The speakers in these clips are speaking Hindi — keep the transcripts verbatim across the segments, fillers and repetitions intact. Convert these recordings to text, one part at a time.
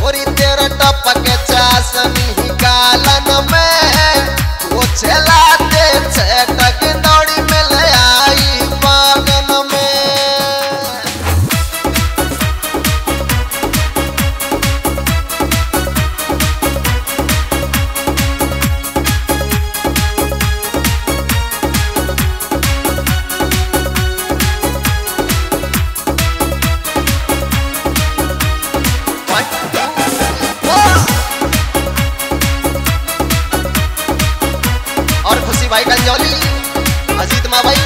छोरी तेरा टपक चासनी गालन में वो चलाते छटक दौड़ी में ले आई बागन में। भाई गंजौली अजीत मा भाई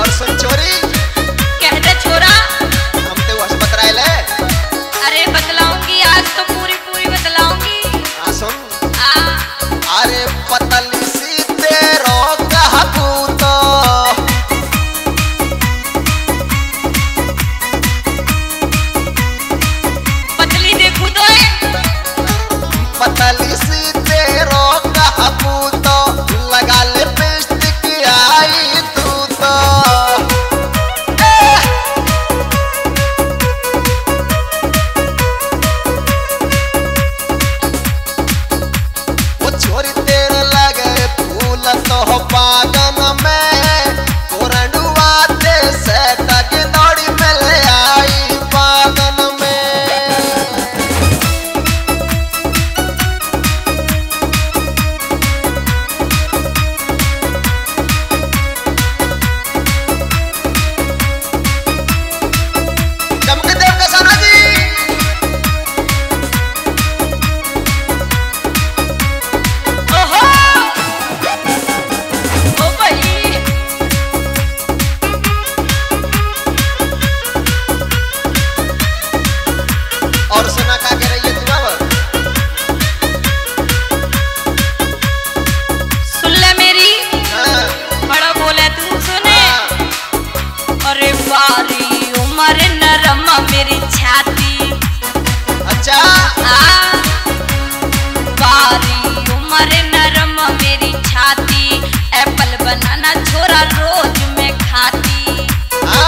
और सुन छोरी कहते छोरा हम तो वस बतराए ले। अरे बतलाऊंगी आज तो पूरी पूरी बतलाऊंगी। हां सुन आ अरे पतली सी तेरो कहबू तो पतली देखू तो पतली सी तेरो कहबू तो लगा ले लिपस्टिक आई तू तो वो छोरी तेरे लगे फूल तो हो बागन में कोरडुआ दे से टक दौड़ी में ले आई बागन मेरी छाती। अच्छा आ बारी उमर नरम मेरी छाती एप्पल बनाना छोरा रोज में खाती। आ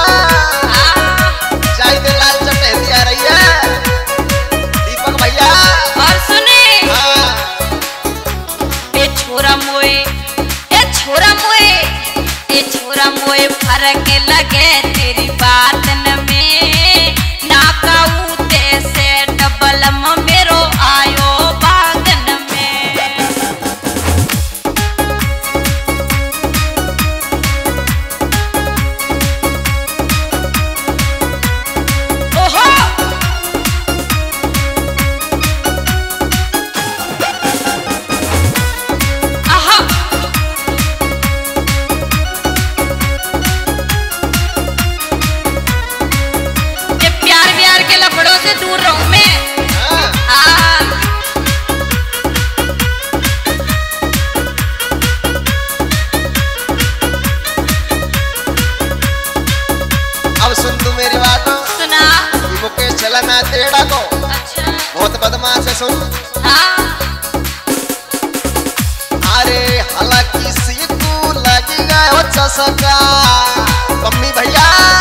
जायद लाल चटहदी आ रही है दीपक भैया। और सुने ए छोरा मोए ए छोरा मोए ए छोरा मोए फरक लगे तेरी बात न में से डबल मेरो आयो बागन में। ओहो आहा से दूर रहूं मैं। आ अब सुन तू मेरी बात सुना मुकेश चला मैं तेरा को। अच्छा बहुत बदमाश है सुन। हाँ अरे हालांकि सी तू लगी गए हो चसका मम्मी भैया।